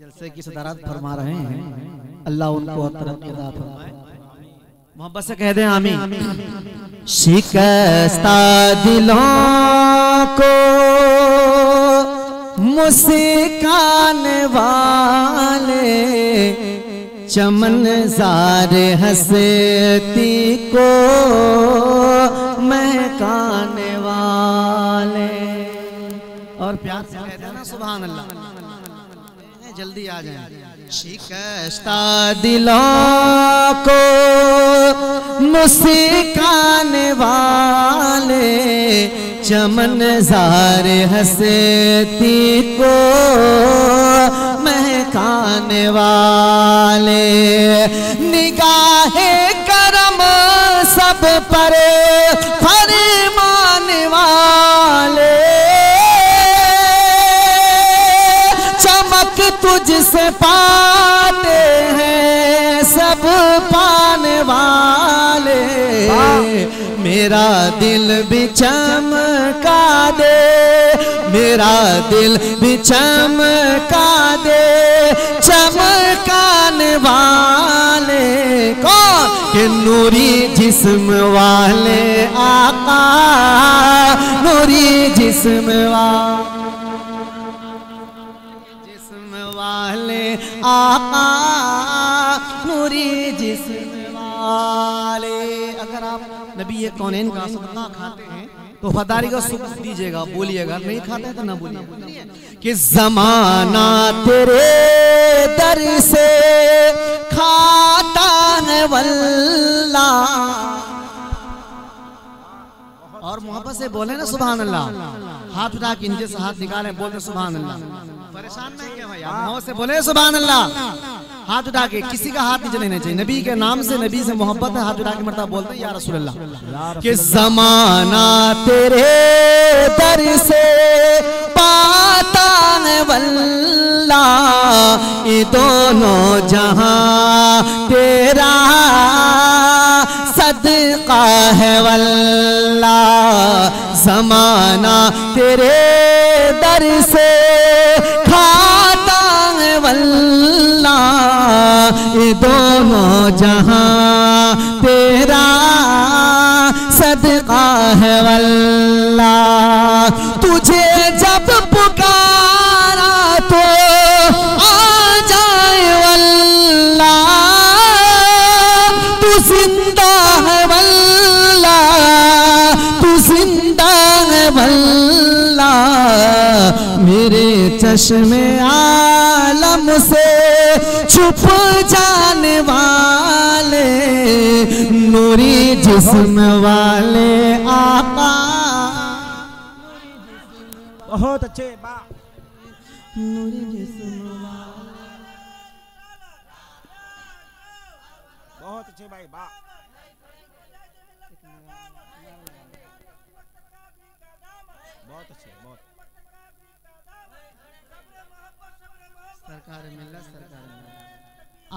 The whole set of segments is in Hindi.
जलसे की सदारत फरमा रहे हैं, अल्लाह उनको तरक्की अता फरमाए। मोहब्बत से कह दें आमीन। शिकस्ता दिलों को मुस्कान वाले, चमनज़ार हस्ती को महकाने वाले। और प्यार से कह देना सुभान अल्लाह, जल्दी आ जाए। शिकस्ता दिलों को मुस्काने वाले, चमनज़ार हस्ती को महकाने वाले। निगाहे करम सब पर फरमान वाले, चमक तुझसे पाते हैं सब पाने वाले। मेरा दिल भी चमका दे, मेरा दिल भी चमका दे, चमकाने वाले कौन के नूरी जिस्म वाले आका, नूरी जिस्म वाले आका, नूरी जिस्म वाले। अगर आप नबी ये कौनेन का सदका खाते हैं तो फदारी का सुख दीजिएगा, बोलिएगा, नहीं खाते तो ना बोलिए। कि जमाना तेरे दर से खाता है वल्लाह, और मोहब्बत से बोले ना सुभान अल्लाह। हाथ उठा के नीचे से हाथ निकाले, बोले सुभान अल्लाह। परेशान नहीं क्या भाई आप से बोले सुभान अल्लाह। हाथ उठा के किसी का हाथ नीचे लेना चाहिए, नबी के नाम से, नबी से मोहब्बत है। हाथ उठा के मरता बोलते या रसूल अल्लाह। कि जमाना तेरे दर से पाता है वल्लाह, ये दोनों जहां तेरा सदका है वल्लाह। जमाना तेरे दर से खाता है वल्लाह, ये दोनों जहां तेरा सदका है वल्लाह। तुझे जब पुकारा तो आ जाए वल्लाह, तू जिंदा है वल्लाह, तू जिंदा है वल्लाह। मेरे चश्मे आलम से छुप जाने वाले, नूरी जिस्म वाले आका। बहुत अच्छे बाप, नूरी जिस्म वाले, बहुत अच्छे भाई बाप। बहुत अच्छे, बहुत सरकार मिल्लत सरकार।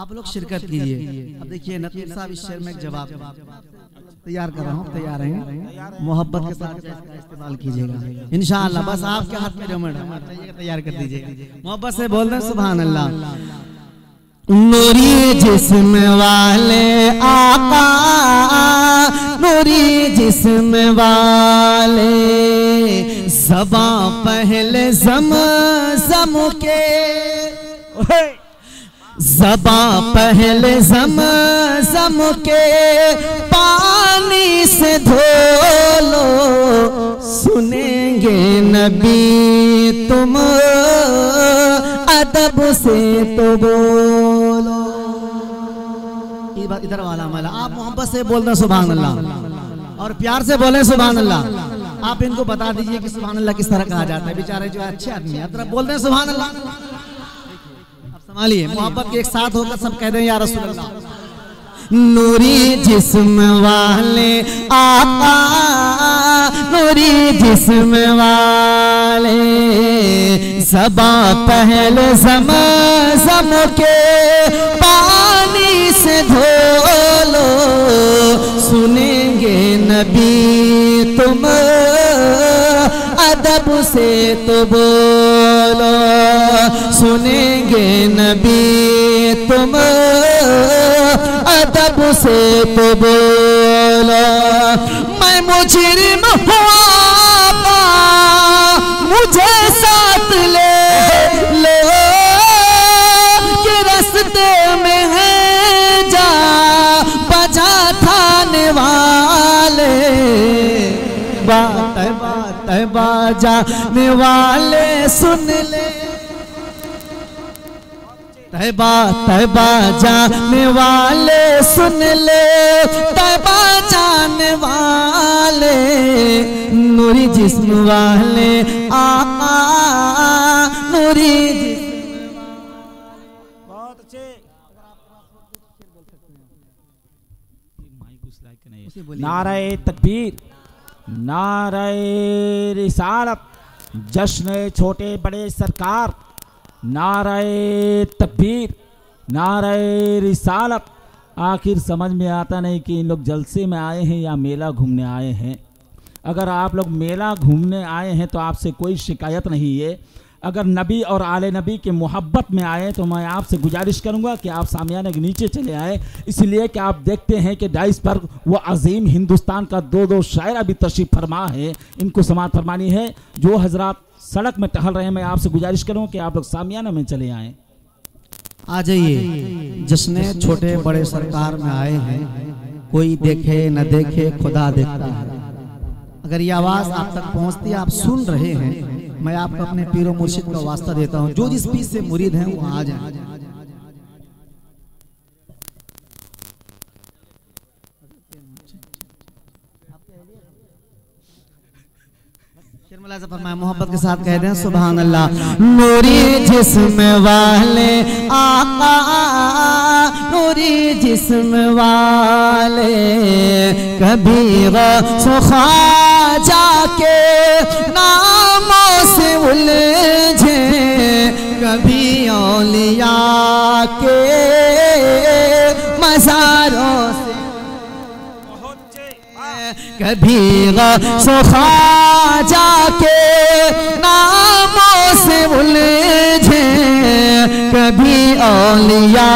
आप लोग शिरकत कीजिए। अब देखिए नकीब साहब इस शेर में एक जवाब तैयार कर रहा हूँ, तैयार हैं, मोहब्बत के साथ इसका इस्तेमाल कीजिएगा इंशाअल्लाह। बस आपके हाथ में रमण तैयार कर दीजिएगा, मोहब्बत से बोल रहे हैं सुभान अल्लाह। नूरी जिस्म वाले आका, नूरी जिस्म वाले। ज़बां पहले ज़मज़म के, ज़बां पहले ज़मज़म के पानी से धो लो, सुनेंगे नबी तुम अदब से तो बोलो। इधर वाला माला आप मोहब्बत से बोलना सुभान अल्लाह, और प्यार से बोले सुभान अल्लाह। आप इनको बता दीजिए कि सुभान अल्लाह किस तरह कहा जाता है, बेचारे जो अच्छे आदमी है तरफ बोल रहे हैं सुभान अल्लाह। संभालिए मोहब्बत के, एक साथ होकर सब कह दें या रसूल अल्लाह। नूरी जिस्म वाले आका, नूरी जिस्म वाले। ज़बां पहले ज़मज़म के पानी से धो लो, सुनेंगे नबी तुम अदब से तो बोलो सुनेंगे नबी तुम, अदब से तो बोलो। मैं मुजरिम हुआ मुझे साथ ले लो कि रास्ते में है जा बजा थाने वाले, बात बात बजाने वाले सुन ले, तैबा तैबा जाने वाले सुन ले, तैबा जाने वाले नूरी जिस्म वाले आका नूरी। बहुत अच्छे। अगर आप बोल सकते हैं उसे बोलिए। नारे तकबीर, नारे रिसालत, जश्न छोटे बड़े सरकार, नारे तकबीर, नारे रिसालत। आखिर समझ में आता नहीं कि इन लोग जलसे में आए हैं या मेला घूमने आए हैं। अगर आप लोग मेला घूमने आए हैं तो आपसे कोई शिकायत नहीं है। अगर नबी और आले नबी के मोहब्बत में आए तो मैं आपसे गुजारिश करूंगा कि आप सामियाने के नीचे चले आए, इसलिए कि आप देखते हैं कि डाइस पर वो अजीम हिंदुस्तान का दो दो शायरा भी तशरीफ़ फरमा है। इनको समात फरमानी है। जो हजरात सड़क में टहल रहे हैं, मैं आपसे गुजारिश करूं कि आप लोग सामियाने में चले आएँ, आ जाइए। जिसने छोटे बड़े सरकार में आए हैं, कोई देखे न देखे खुदा देखता है। अगर ये आवाज़ आप तक पहुँचती है, आप सुन रहे हैं, मैं आपको अपने पीरों मुर्शिद का वास्ता देता हूँ। जो जिस पीर से मुरीद हैं वो आ जाए। मोहब्बत के साथ कह दें सुभान अल्लाह। नूरी जिस्म वाले आका नूरी जिस्म वाले, कभी सुखा जाके नामों से उलझे, कभी औलिया के मज़ारों से, कभी सुखा जाके नामों से उलझे, कभी औलिया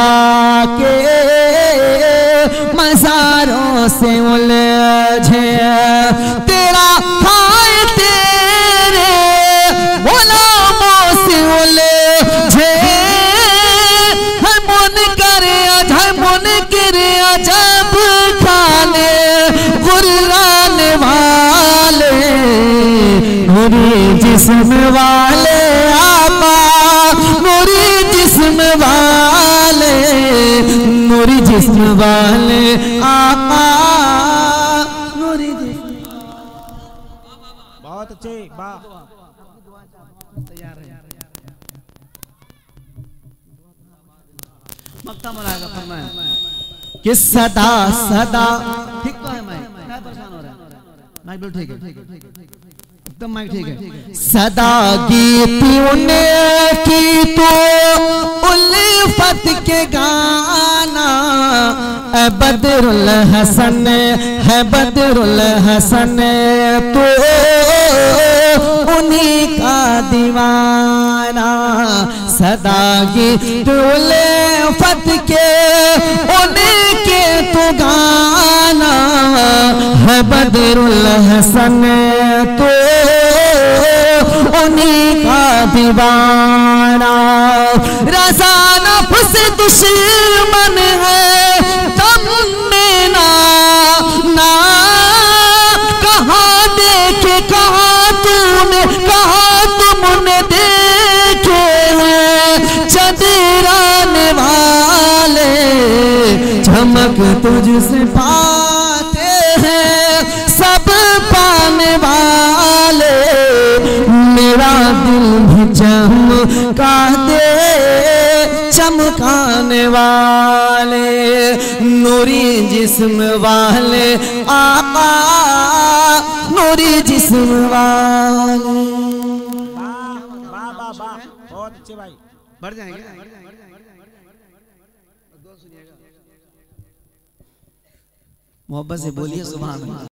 के मज़ारों से उलझे। तेरा हाय तेरे गुलामों से उलझे, हम मुनकर अजब, मुनकर अजब खाने गुर्राने वाले, नूरी जिस्म वाले आका नूरी जिस्म वाले, नूरी जिस्म वाले आका नूरी जिस्म। बहुत अच्छे। तैयार है मक्ता मनाएगा फरमाया कि सदा सदा। ठीक तो है, मैं परेशान हो रहा है, माइक बिल्कुल ठीक है, एकदम माइक ठीक है। सदा गीत उन्हें की तो उल्फत के गाना, बदरुल हसन है बदरुल हसन, तो उन्हीं का दीवाना। सदा गीत उल्फत के उन्हीं के तो गाना, है बदरुल हसन तो उन्हीं का दीवाना। रज़ा नफ्स दुश्मन है तुमने ना ना, कहाँ देखे कहाँ तूने, कहाँ तुमने देखे हैं चदराने वाले, चमक तुझसे पाते हैं सब पाने वाले, मेरा दिल भी चमका दे चमकाने वाले, नूरी जिस्म वाले आका नूरी जिस्म वाले। बहुत अच्छे भाई, बढ़ जाएंगे। मोहब्बत से बोलिए सुभान अल्लाह।